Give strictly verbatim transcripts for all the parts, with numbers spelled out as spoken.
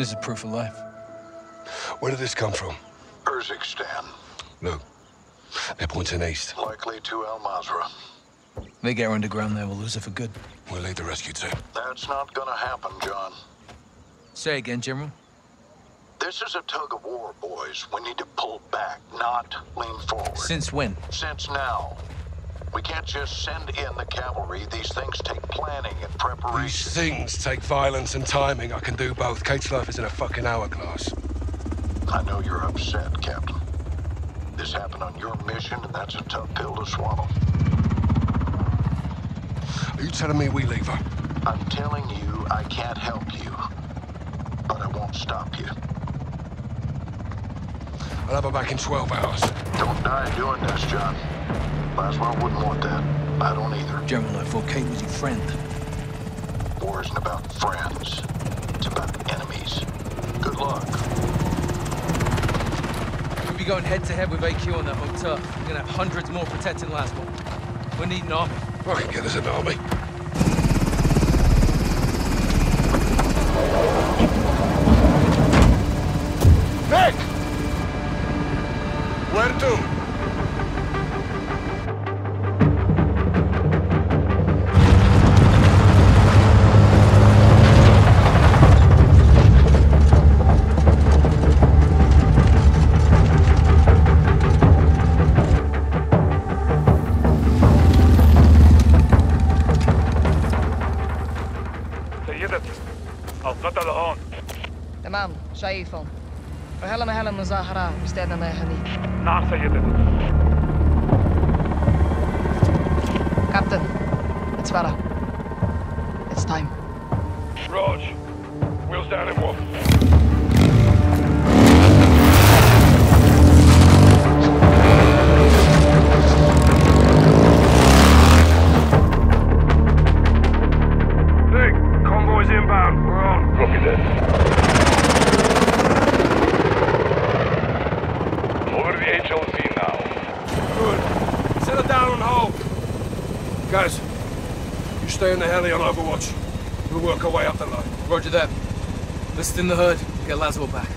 This is proof of life. Where did this come from? Urzikstan. No. They're pointing east. Likely to Al-Mazra. They get her underground there, we'll lose her for good. We'll lead the rescue team. That's not gonna happen, John. Say again, General. This is a tug-of-war, boys. We need to pull back, not lean forward. Since when? Since now. We can't just send in the cavalry. These things take planning and preparation. These things take violence and timing. I can do both. Kate's life is in a fucking hourglass. I know you're upset, Captain. This happened on your mission, and that's a tough pill to swallow. Are you telling me we leave her? I'm telling you I can't help you. But I won't stop you. I'll have her back in twelve hours. Don't die doing this, John. Laswell wouldn't want that. I don't either. General, I thought Kate was your friend. War isn't about friends. It's about enemies. Good luck. We'll be going head-to-head with A Q on that hotel. We're gonna have hundreds more protecting Laswell. We need an army. I can get us an army. Nick! Where to? شايفهم وهلا ما هلا مظاهرة مستعدة ناهني. نعم سيدتي. Captain, it's Farah. It's time. Rog, we'll stand and walk. Nick, convoy's inbound. We're on. Copy that. Guys, you stay in the heli on overwatch. We'll work our way up the line. Roger that. Listen in the herd. Get Laswell back.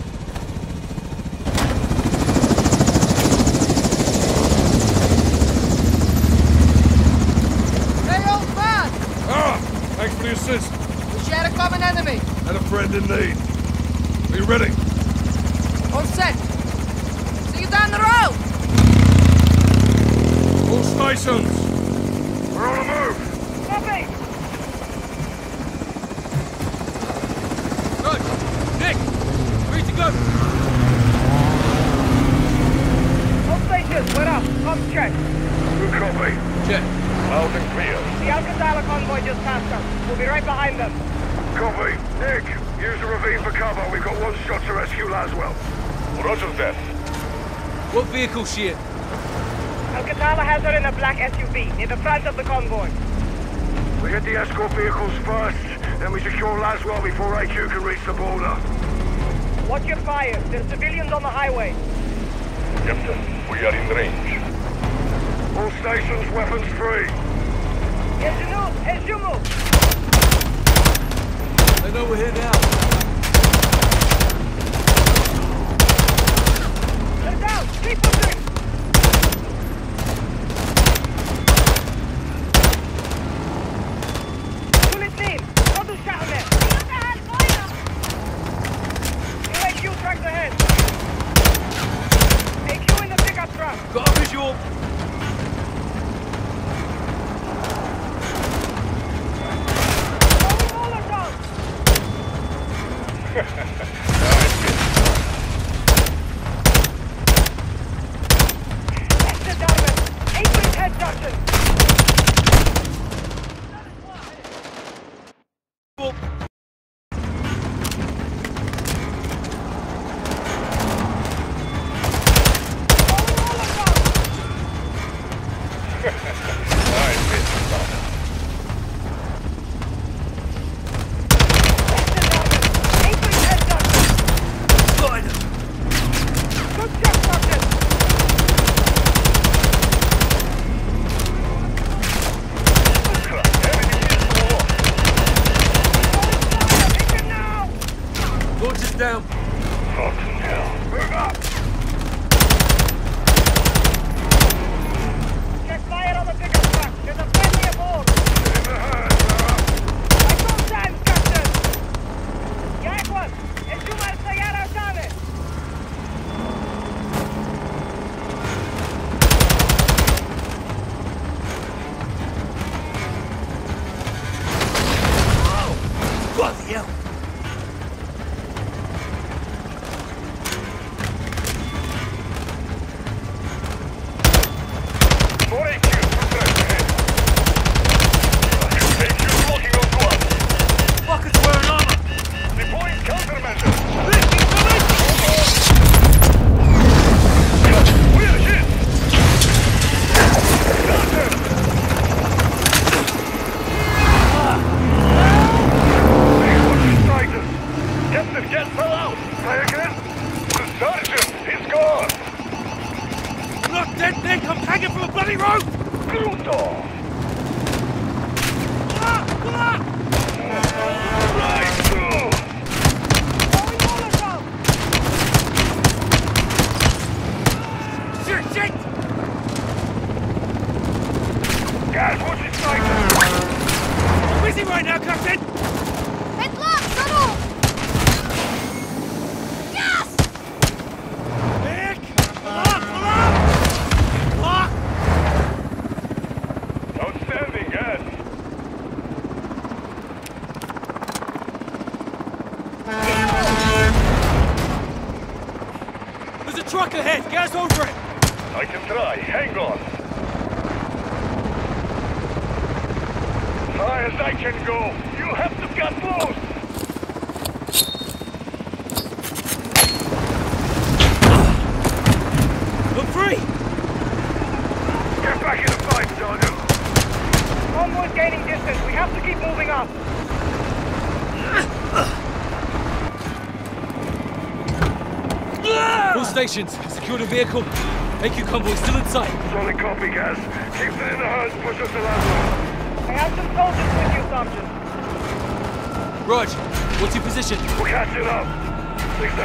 Hey, old man! Ah! Thanks for the assist. We share a common enemy. And a friend in need. Are you ready? All set. See you down the road! All stations! We're on the move! Copy! Good! Nick! Ready to go! All stations, we're up! Comms check! Good copy! Check! Loud and clear! The Alcatraz convoy just passed us. We'll be right behind them. Copy! Nick! Use the ravine for cover. We've got one shot to rescue Laswell. Roger that. What vehicle's she in? Alcatraz has her in a black S U V, near the front of the convoy. We hit the escort vehicles first, then we secure Laswell before A Q can reach the border. Watch your fire. There's civilians on the highway. Captain, we are in range. All stations, weapons free. They know we're here now. They're down! Keep pushing! That's the target! Eight heads up! down. Fucking hell. Move up! Check fire on the bigger truck. There's a friendly aboard. I got time, Captain. Ya Juan, es tu marcellano David. Secure the vehicle. A Q convoy still inside. Solid copy, Gaz. Keep them in the herd. Push us to Laswell. I have some soldiers with you, Sergeant. Roger. What's your position? We'll catch it up. Six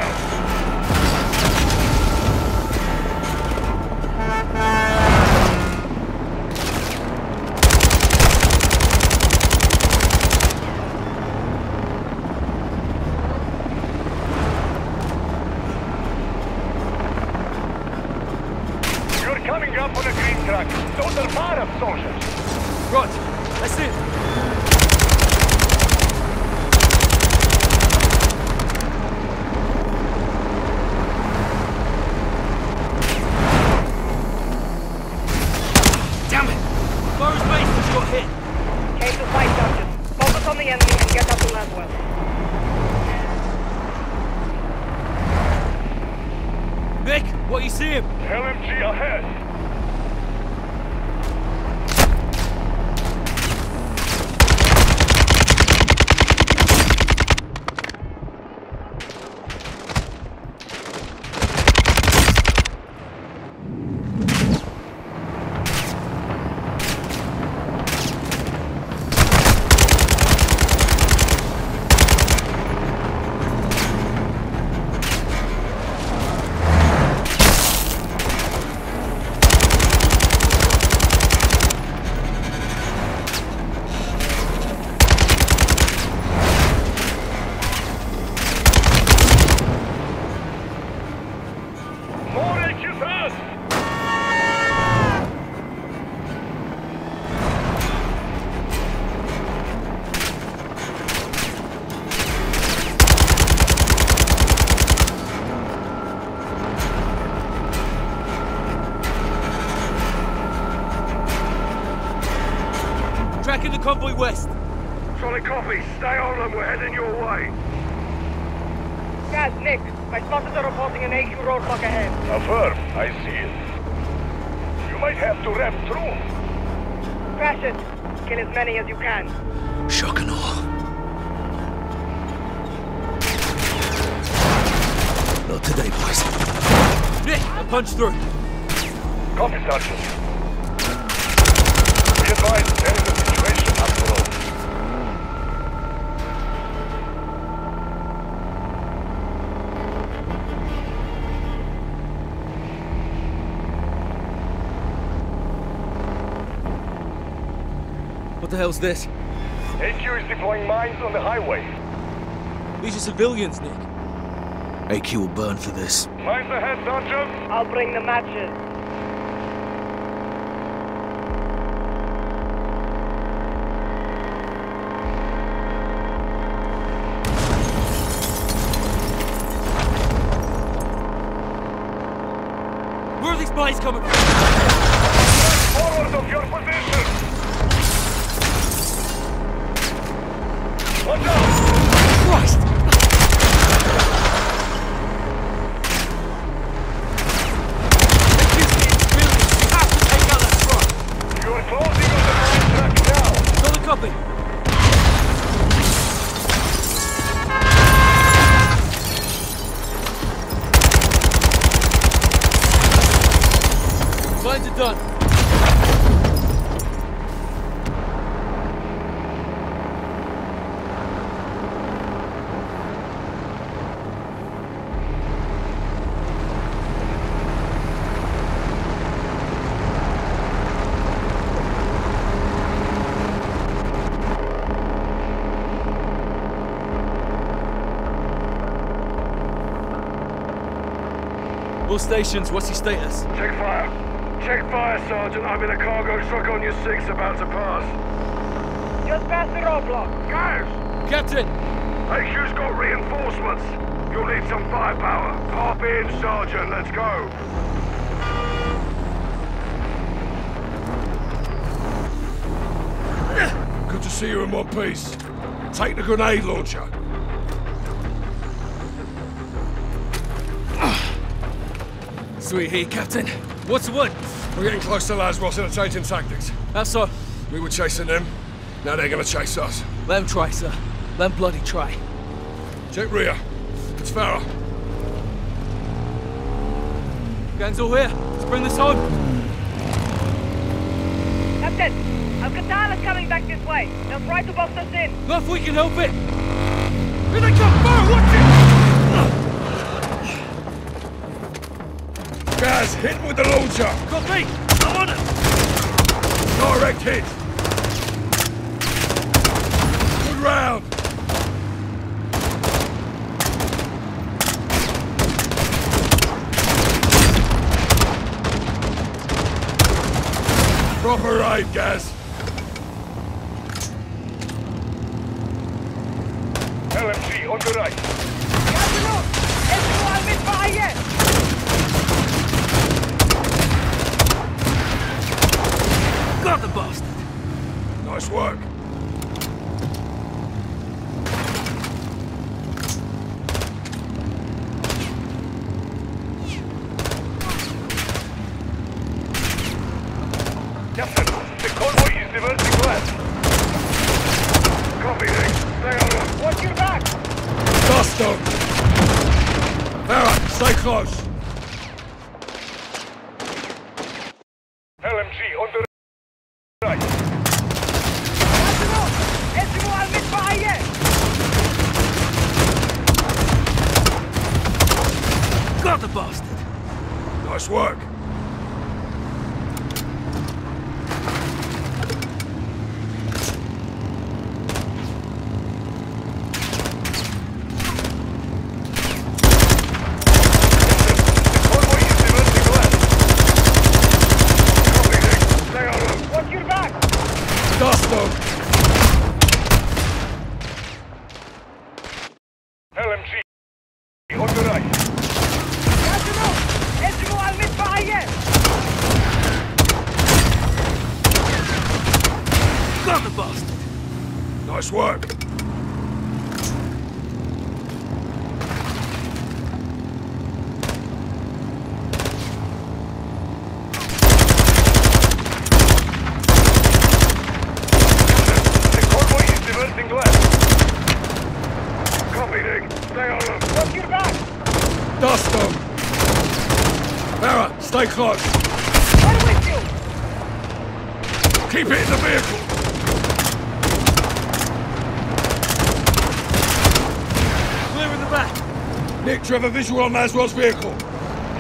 convoy west. Solid copy. Stay on them. We're heading your way. Gaz, Nick. My spotters are reporting an A Q roadblock ahead. Affirm. I see it. You might have to ramp through. Crash it. Kill as many as you can. Shock and awe. Not today, boys. Nick, I'll punch through. Copy, Sergeant. Be advised, there is a What the hell's this? A Q is deploying mines on the highway. These are civilians, Nick. A Q will burn for this. Mines ahead, Doctor. I'll bring the matches. Where are these bodies coming from? Forward of your position! Watch out! Christ! Stations, what's your status? Check fire. Check fire, Sergeant. I'm in a cargo truck on your six, about to pass. Just past the roadblock. Guys! Captain! A Q's got reinforcements. You'll need some firepower. Pop in, Sergeant. Let's go. Good to see you in one piece. Take the grenade launcher. Sweet here, Captain. What's the word? We're getting close to Laswell's and are changing tactics. How so? We were chasing them. Now they're gonna chase us. Let them try, sir. Let them bloody try. Check rear. It's Farah. Gang's all here. Let's bring this home. Captain, Alcatraz is coming back this way. They'll try to box us in. Not if we can help it. Here they come! Fire! Watch it! Gaz, hit with the launcher! Copy! I'm on it! Direct hit! Good round! Proper aim, Gaz! L M G on the right! Gaz, look! Everyone with fire! Got the bastard! Nice work. Captain, the convoy is diverting left. Copy, Nick. Stay on. Watch your back! Gusto! Farah, stay close! Have a visual on Laswell's vehicle.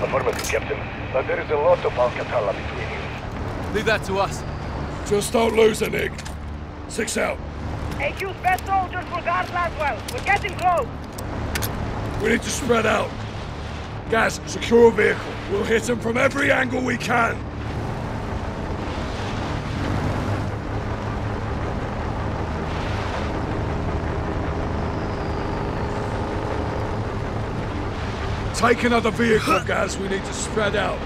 Affirmative, Captain. But there is a lot of Alcatala between you. Leave that to us. Just don't lose it, Nick. Six out. A Q's best soldiers will guard Laswell. We're getting close. We need to spread out. Gaz, secure a vehicle. We'll hit them from every angle we can. Take another vehicle, Gaz. We need to spread out.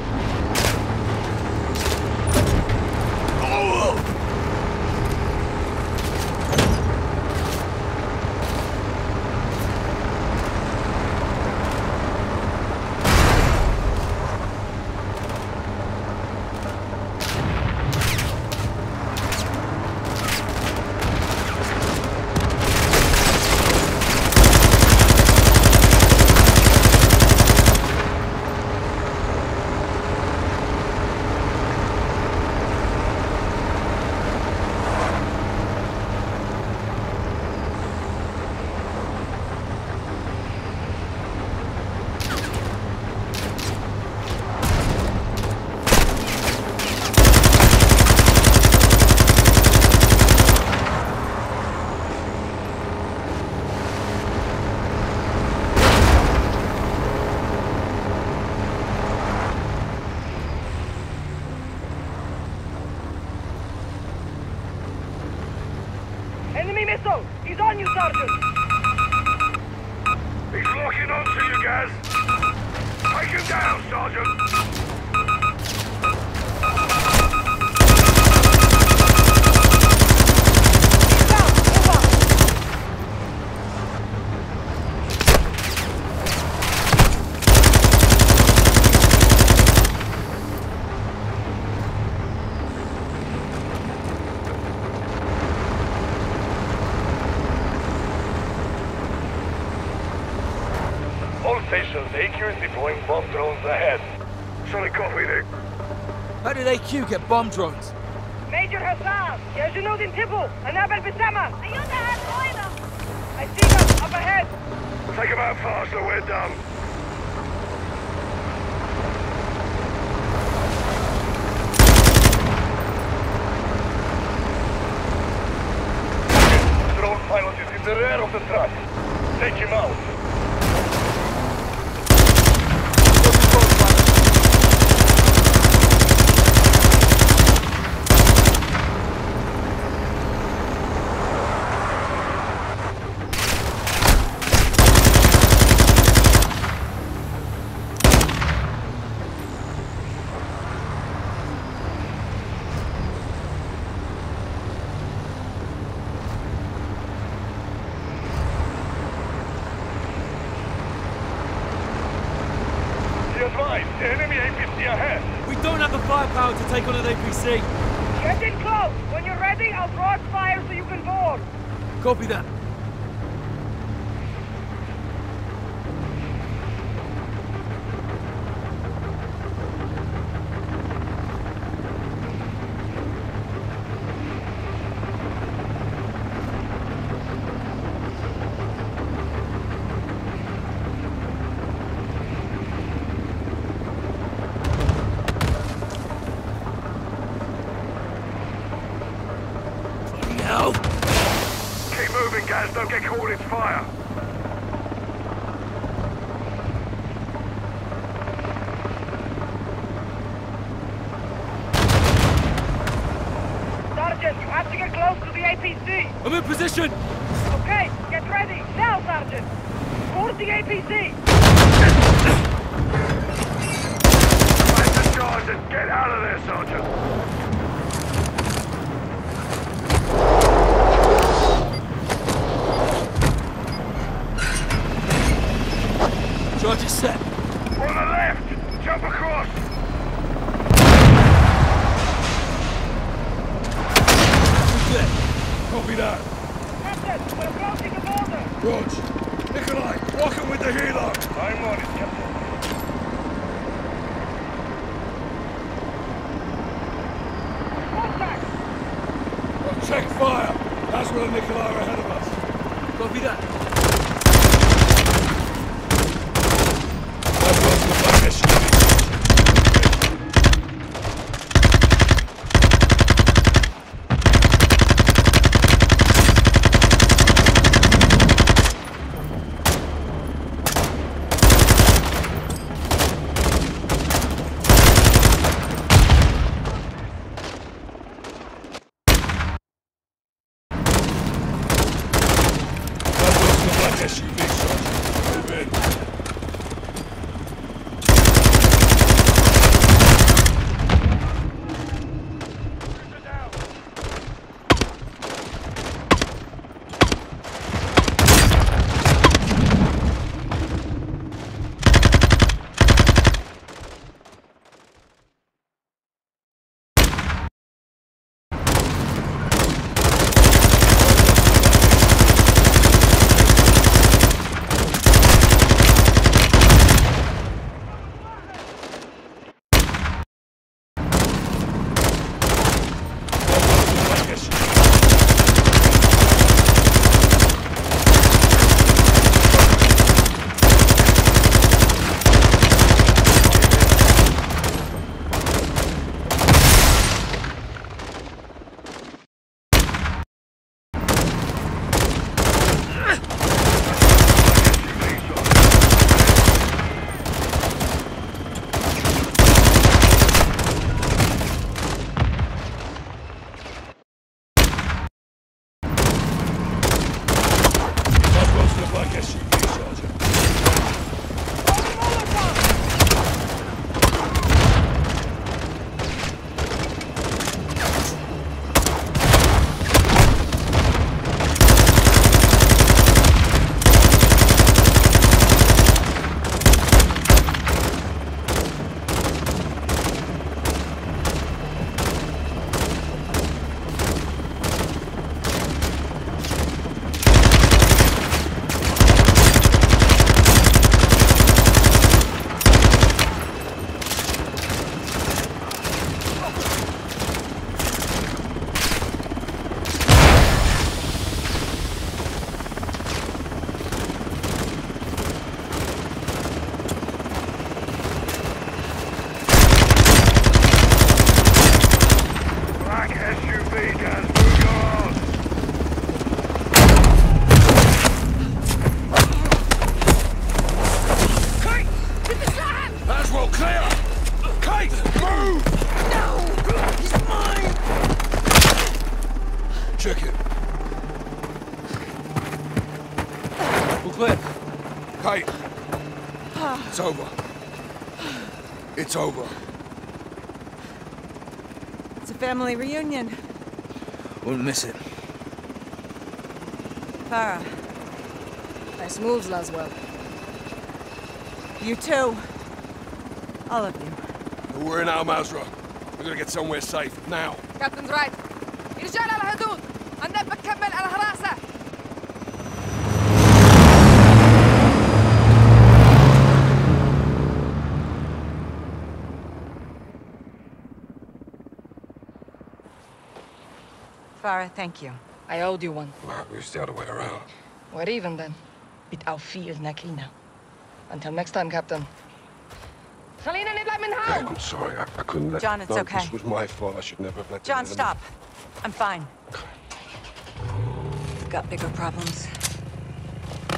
A Q is deploying bomb drones ahead. Surely copy, Nick. How did A Q get bomb drones? Major Hassan, there's a note in Tibble, and Abel Bissama. I see them, up ahead. Take them out faster, we're done. Drone pilot is in the rear of the truck. Take him out. Copy that. Position! Okay, get ready! Now, Sergeant! Board the A P C! Find the charge and get out of there, Sergeant! Charge is set! On the left! Jump across! Copy that. Captain, we're approaching the border. Roger. Nikolai, walk him with the helo. I'm on it, Captain. Contact! Well, check fire. That's where Nikolai are ahead of us. Copy that. That's what the mission is. cliff. Kate. It's over. It's over. It's a family reunion. Won't miss it. Farah. Nice moves, Laswell. You too. All of you. We're in Al-Mazra. We're gonna get somewhere safe, now. Captain's right. Farah, thank you. I owed you one. Well, we're still the way around. We're even then. Mit auf viel Nakina. Until next time, Captain. Dad, I'm sorry, I, I couldn't let... John, it's no, okay. This was my fault. I should never have let... John, stop. I'm fine. We've got bigger problems.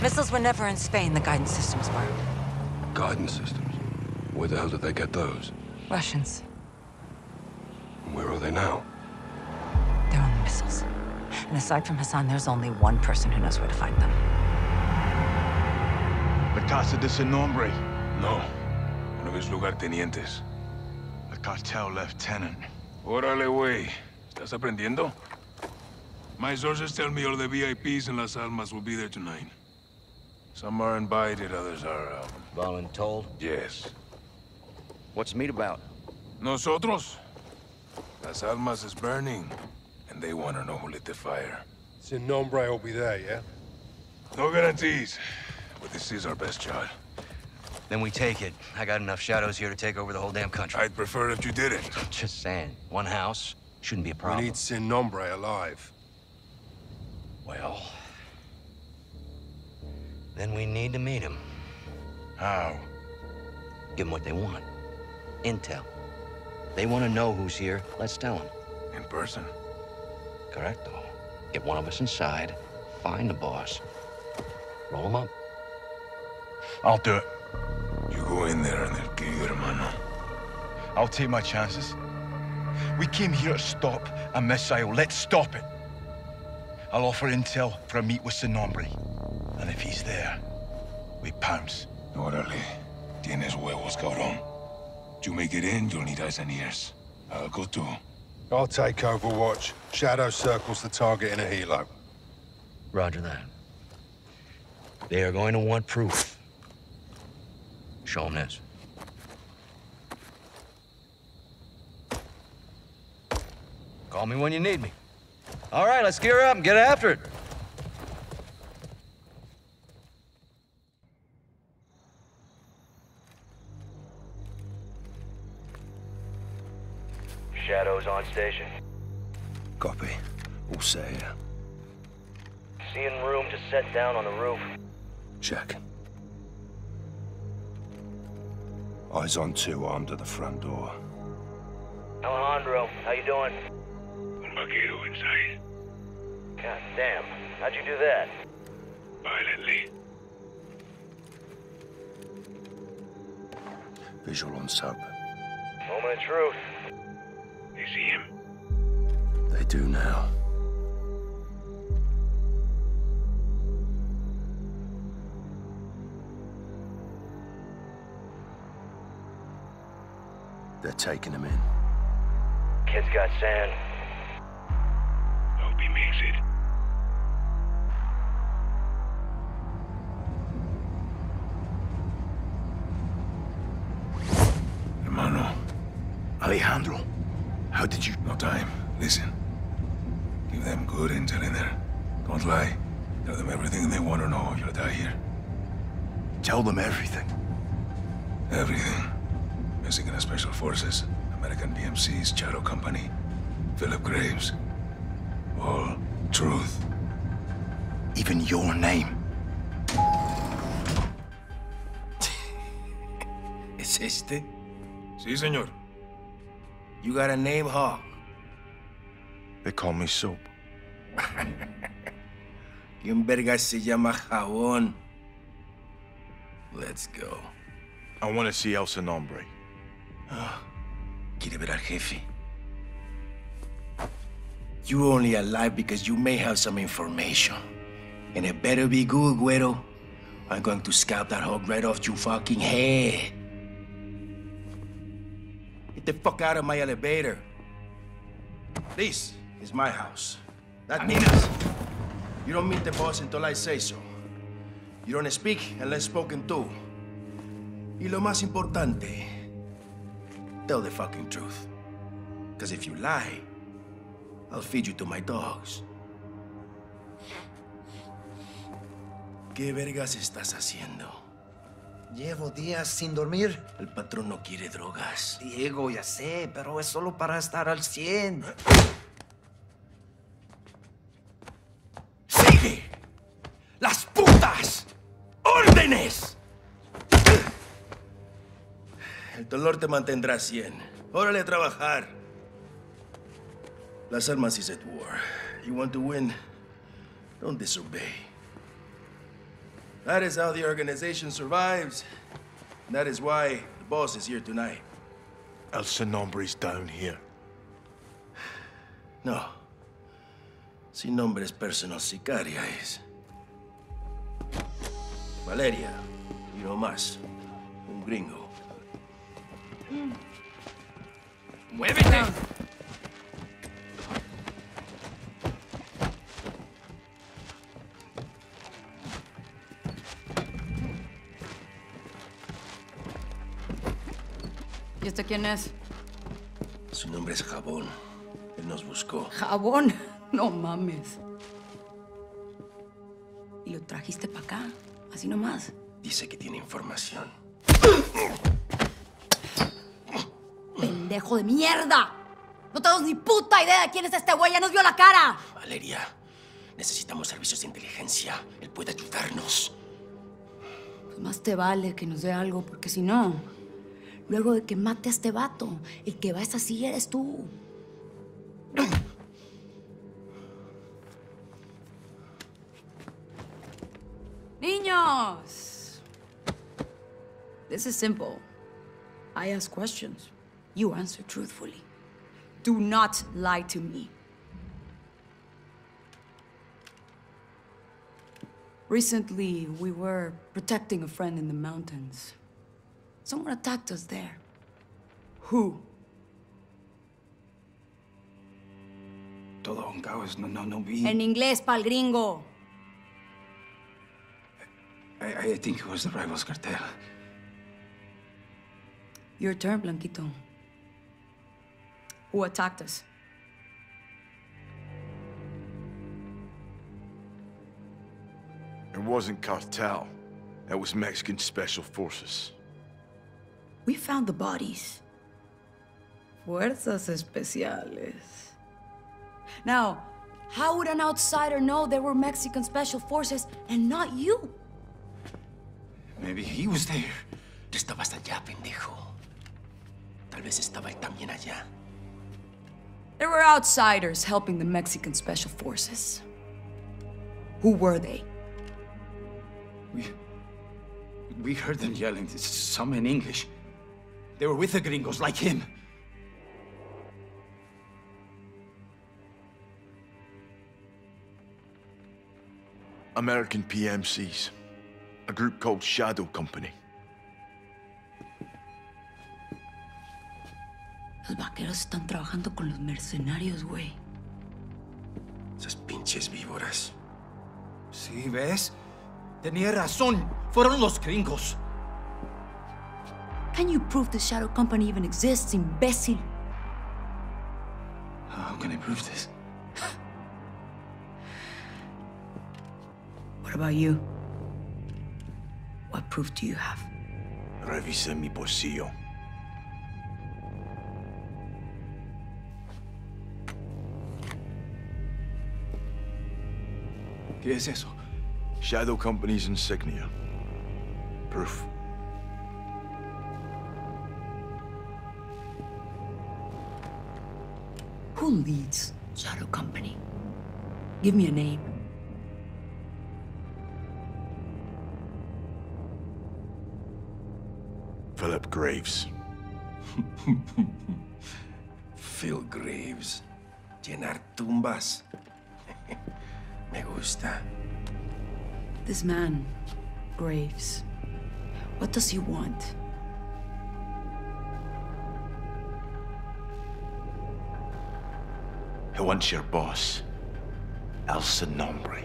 Missiles were never in Spain, the guidance systems were. Guidance systems? Where the hell did they get those? Russians. Where are they now? They're on the missiles. And aside from Hassan, there's only one person who knows where to find them. La Casa de Sin Nombre. No. One of his lugartenientes. The cartel lieutenant. Orale, wey. ¿Estás aprendiendo? My sources tell me all the V I Ps in Las Almas will be there tonight. Some are invited, others are... Uh... voluntold? Yes. What's the meet about? Nosotros? Las Almas is burning, and they want to know who lit the fire. Sin Nombre will be there, yeah? No guarantees, but this is our best shot. Then we take it. I got enough shadows here to take over the whole damn country. I'd prefer it if you did it. Just saying. One house shouldn't be a problem. We need Sin Nombre alive. Well... then we need to meet him. How? Give them what they want. Intel. They want to know who's here. Let's tell them. In person? Correcto. Get one of us inside, find the boss, roll him up. I'll do it. You go in there and they'll kill you, hermano. I'll take my chances. We came here to stop a missile. Let's stop it. I'll offer intel for a meet with Sin Nombre. And if he's there, we pounce. Orale. Tienes huevos, cabrón. You make it in, you'll need eyes and ears. I'll go too. I'll take overwatch. Shadow circles the target in a helo. Roger that. They are going to want proof. Show them this. Call me when you need me. All right, let's gear up and get after it. Shadows on station. Copy. All set here. Seeing room to set down on the roof. Check. Eyes on two, armed at the front door. Alejandro, how you doing? Un vaquero inside. God damn. How'd you do that? Violently. Visual on sub. Moment of truth. They see him? They do now. They're taking him in. Kid's got sand. Hope he makes it. Hermano. Alejandro. How did you... No time. Listen. Give them good intel in there. Don't lie. Tell them everything they want to know. You'll die here. Tell them everything. Everything. Mexican Special Forces, American B M Cs, Shadow Company, Philip Graves. All truth. Even your name. ¿Es este? Sí, señor. You got a name, Hawk? They call me Soap. ¿Quién verga se llama Jabón? Let's go. I want to see El Sin Nombre. Oh. Quiere ver al jefe. You're only alive because you may have some information. And it better be good, güero. I'm going to scalp that hog right off your fucking head. Get the fuck out of my elevator. This is my house. That means you don't meet the boss until I say so. You don't speak unless spoken to. Y lo más importante, tell the fucking truth. Because if you lie, I'll feed you to my dogs. ¿Qué vergas estás haciendo? Llevo días sin dormir. El patrón no quiere drogas. Diego, ya sé, pero es solo para estar al cien. ¡Sigue! ¡Las putas! ¡Órdenes! El dolor te mantendrá cien. Órale a trabajar. Las Almas is at war. You want to win? Don't disobey. That is how the organization survives. And that is why the boss is here tonight. El Sin Nombre is down here. No. Sin Nombre's personal Sicaria is. Valeria, you know más. Un gringo. Mm. Muévete! ¿Y este quién es? Su nombre es Jabón. Él nos buscó. ¿Jabón? No mames. ¿Y lo trajiste para acá? Así nomás. Dice que tiene información. ¡Pendejo de mierda! No tenemos ni puta idea de quién es este güey. ¡Ya nos vio la cara! Valeria, necesitamos servicios de inteligencia. Él puede ayudarnos. Pues más te vale que nos dé algo, porque si no... Luego de que mate a este vato, el que va a esa silla eres tú. Niños! This is simple. I ask questions. You answer truthfully. Do not lie to me. Recently, we were protecting a friend in the mountains. Someone attacked us there. Who? Todo un caos, no, no, no vi. En inglés, pal gringo. I, I think it was the rivals cartel. Your turn, Blanquito. Who attacked us? It wasn't cartel. That was Mexican Special Forces. We found the bodies. Fuerzas Especiales. Now, how would an outsider know there were Mexican Special Forces and not you? Maybe he was there. Tú estabas allá, pendejo. Tal vez estaba él también allá. There were outsiders helping the Mexican Special Forces. Who were they? We... We heard them yelling, some in English. They were with the gringos, like him. American P M Cs. A group called Shadow Company. Los vaqueros están trabajando con los mercenarios, güey. Esas pinches víboras. ¿Sí, ves? Tenía razón. Fueron los gringos. Can you prove the Shadow Company even exists, imbécil? How can I prove this? What about you? What proof do you have? Revisé mi bolsillo. ¿Qué es eso? Shadow Company's insignia. Proof. Who leads Shadow Company? Give me a name. Philip Graves. Phil Graves. Llenar tumbas. Me gusta. This man Graves. What does he want? He wants your boss, El Sin Nombre.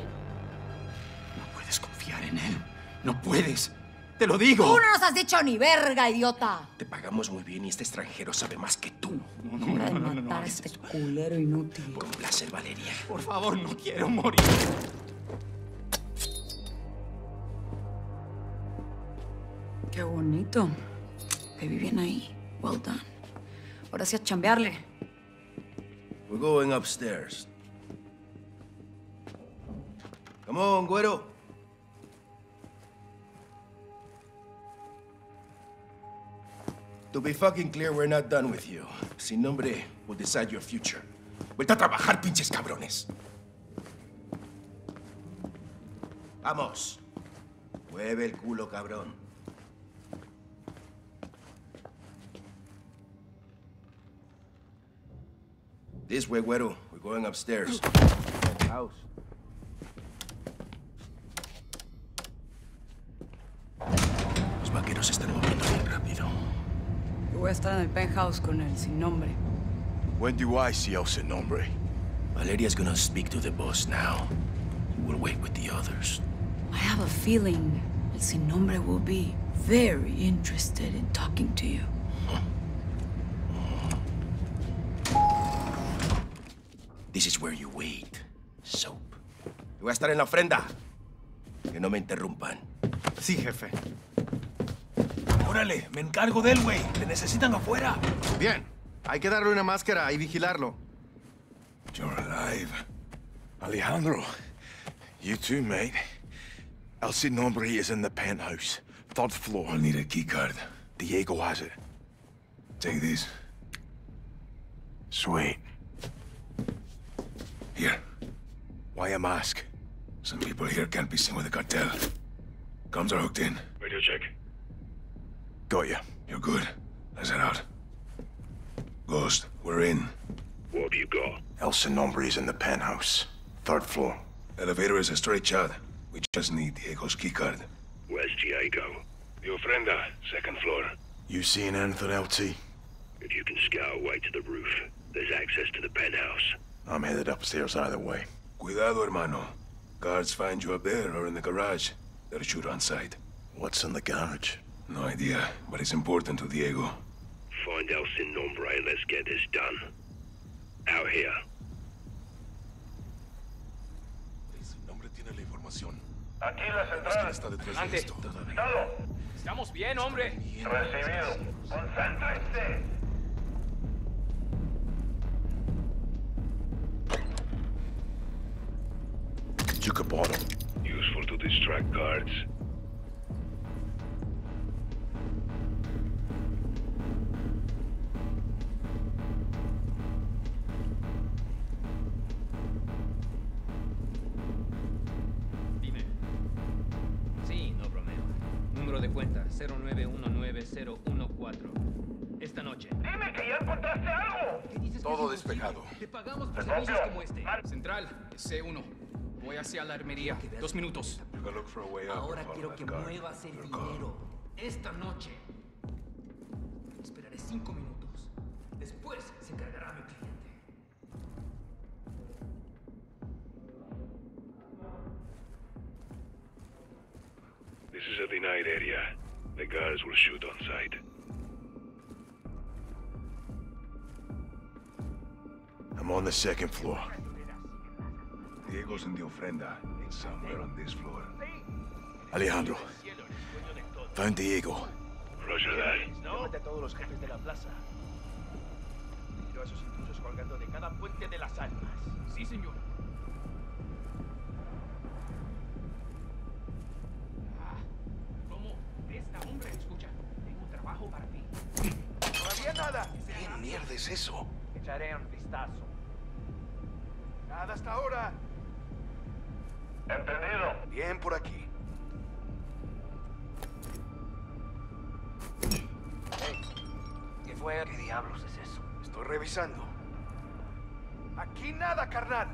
No puedes confiar en él. No puedes. ¡Te lo digo! ¡Tú no nos has dicho ni verga, idiota! Te pagamos muy bien y este extranjero sabe más que tú. No, no, no, no, no, no. Este culero inútil. Con placer, Valeria. Por favor, no quiero morir. Qué bonito. Te vi bien ahí. Well done. Ahora sí a chambearle. We're going upstairs. Come on, güero. To be fucking clear, we're not done with you. Sin Nombre will decide your future. Vuelta a trabajar, pinches cabrones. Vamos. Mueve el culo, cabrón. This way, güero. We're going upstairs. House. Los vaqueros se están moviendo muy rápido. Voy a estar en el penthouse con el Sin Nombre. When do I see El Sin Nombre? Valeria's gonna speak to the boss now. We'll wait with the others. I have a feeling El Sin Nombre will be very interested in talking to you. Huh. Mm. This is where you wait, Soap. Voy a estar en la ofrenda. Que no me interrumpan. Sí, jefe. ¡Órale! ¡Me encargo del güey! ¡Le necesitan afuera! Bien. Hay que darle una máscara y vigilarlo. You're alive. Alejandro. You too, mate. El Sin Nombre is in the penthouse. Third floor. I'll need a key card. Diego has it. Take these. Sweet. Here. Why a mask? Some people here can't be seen with the cartel. Comms are hooked in. Radio check. Got you. You're good. Let's head out. Ghost, we're in. What have you got? El Sin Nombre is in the penthouse. Third floor. Elevator is a straight shot. We just need Diego's keycard. Where's Diego? The ofrenda, second floor. You seeing anything, L T? If you can scout away to the roof, there's access to the penthouse. I'm headed upstairs either way. Cuidado, hermano. Guards find you up there or in the garage. They'll shoot on sight. What's in the garage? No idea, but it's important to Diego. Find El Sin Nombre and let's get this done. Out here. El Sin Nombre tiene la información. Aquí las entradas. Antes. Estamos bien, hombre. Recibido. Concéntrense. Juke a bottle. Useful to distract guards. cero nueve uno nueve cero uno cuatro. Esta noche. Dime que ya encontraste algo. Todo despejado. Te pagamos por servicios como este. Central, C uno. Voy hacia la armería. Dos minutos. Ahora quiero que muevas el dinero. Esta noche. Esperaré cinco minutos. Después se encargará mi cliente. This is a denied area. The guards will shoot on sight. I'm on the second floor. Diego's in the ofrenda. It's somewhere on this floor. Alejandro. Found Diego. Roger that. Hombre, escucha, tengo un trabajo para ti. Todavía nada. ¿Qué mierda es eso? Echaré un vistazo. Nada hasta ahora. Entendido. Bien por aquí. Hey, ¿qué fue? ¿Qué diablos es eso? Estoy revisando. Aquí nada, carnal.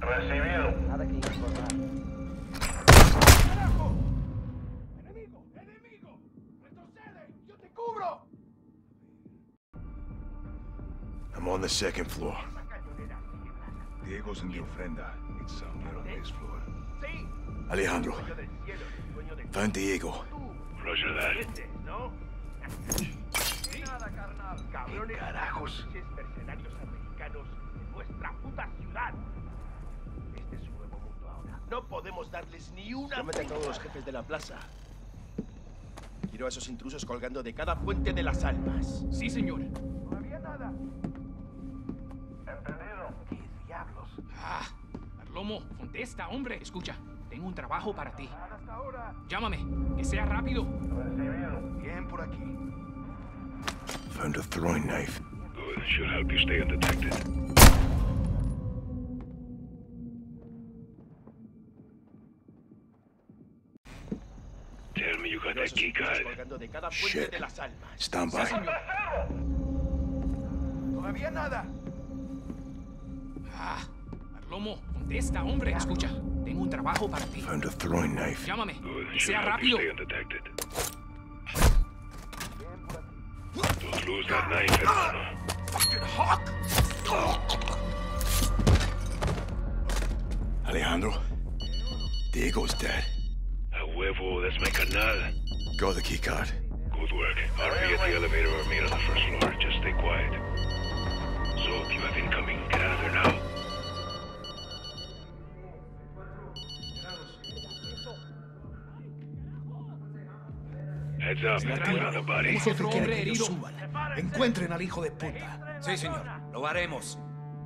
Recibido. Nada que informar. I'm on the second floor. Diego's in the ofrenda. It's somewhere on this floor. Alejandro, found Diego. Roger that. ¿Qué carajos? Este es su nuevo mundo ahora. No podemos darles ni una. Llámate a todos los jefes de la plaza. Quiero a esos intrusos colgando de cada puente de las almas. Sí, señor. No había nada. Entendido. ¿Qué diablos? Ah, Arlomo, contesta, hombre. Escucha, tengo un trabajo para ti. Hasta ahora. Llámame, que sea rápido. Bien por aquí. Found a throwing knife. Good. Should help you stay undetected. Tell me you got that key card. Shit. Stand by. Todavía nada. Ah, Arlomo, contesta, hombre. Escucha, tengo un trabajo para ti. Found a throwing knife. Llámame. Good. Should help you stay undetected. Don't lose that knife, Hermano. Fucking hawk! Alejandro, Diego's dead. A huevo, that's my canal. Got the key card. Good work. I'll be at the elevator or meet on the first floor. Just stay quiet. Soap, you have incoming. Get out of there now. Tenemos otro hombre herido. Encuentren al hijo de puta. Sí, señor. Lo haremos.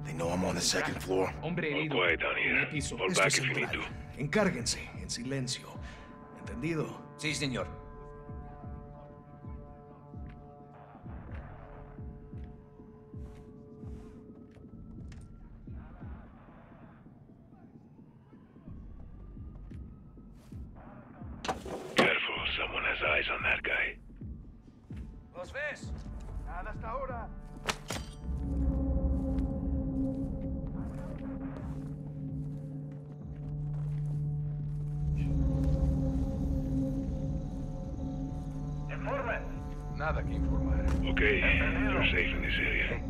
They know I'm on the second floor. Hombre herido. Esto es el plan. Encárguense en silencio. ¿Entendido? Sí, señor. On that guy. ¿Los ves? Nada hasta ahora. Informen. Nada que informar. Okay, you're safe in this area.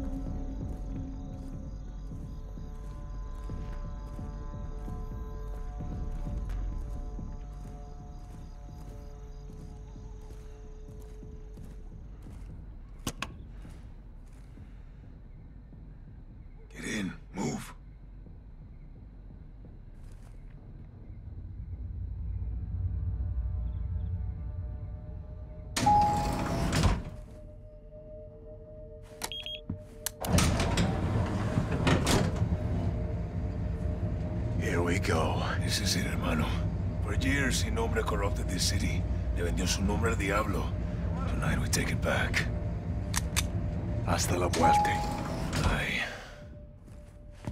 This is it, hermano. For years, El Sin Nombre corrupted this city. Le vendió su nombre al diablo. Tonight we take it back. Hasta la muerte. Aye.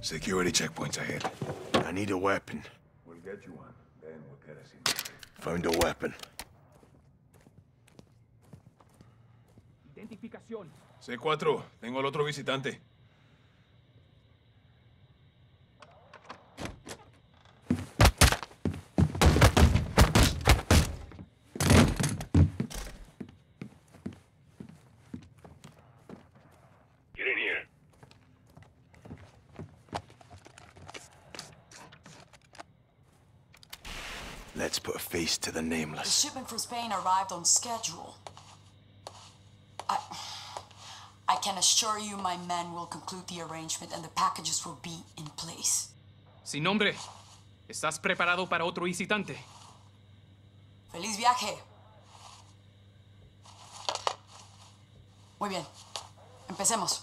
Security checkpoints ahead. I need a weapon. We'll get you one, then we'll get us in. Found a weapon. Identificación. C cuatro, tengo al otro visitante. Let's put a face to the nameless. The shipment from Spain arrived on schedule. I... I can assure you my men will conclude the arrangement and the packages will be in place. Sin Nombre, ¿estás preparado para otro visitante? Feliz viaje. Muy bien. Empecemos.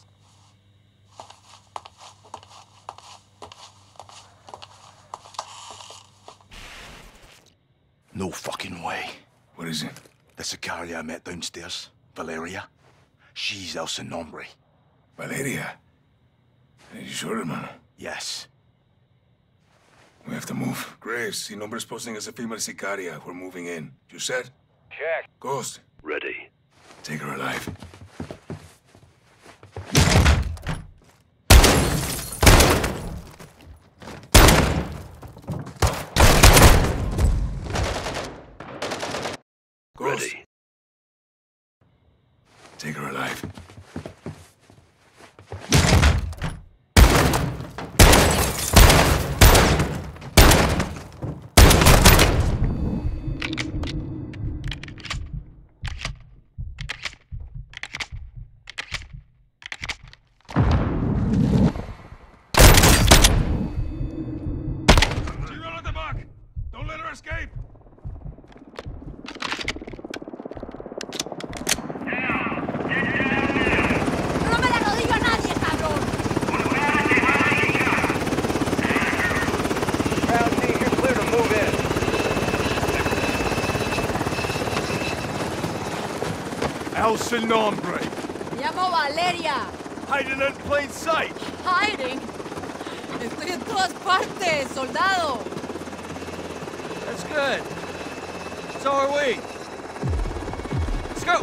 No fucking way. What is it? The Sicaria I met downstairs. Valeria. She's El Sin Nombre. Valeria? Are you sure, hermano? Yes. We have to move. Graves, See Nombre's posting as a female Sicaria. We're moving in. You set? Check. Ghost. Ready. Take her alive. Ready. Take her alive. El Sin Nombre. Llamo Valeria. Hiding in plain sight. Hiding? Estoy en todas partes, soldado. That's good. So are we. Let's go.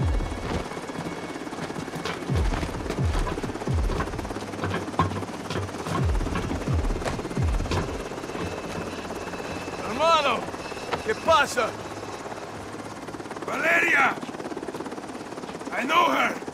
Hermano, ¿qué pasa? Valeria! I know her!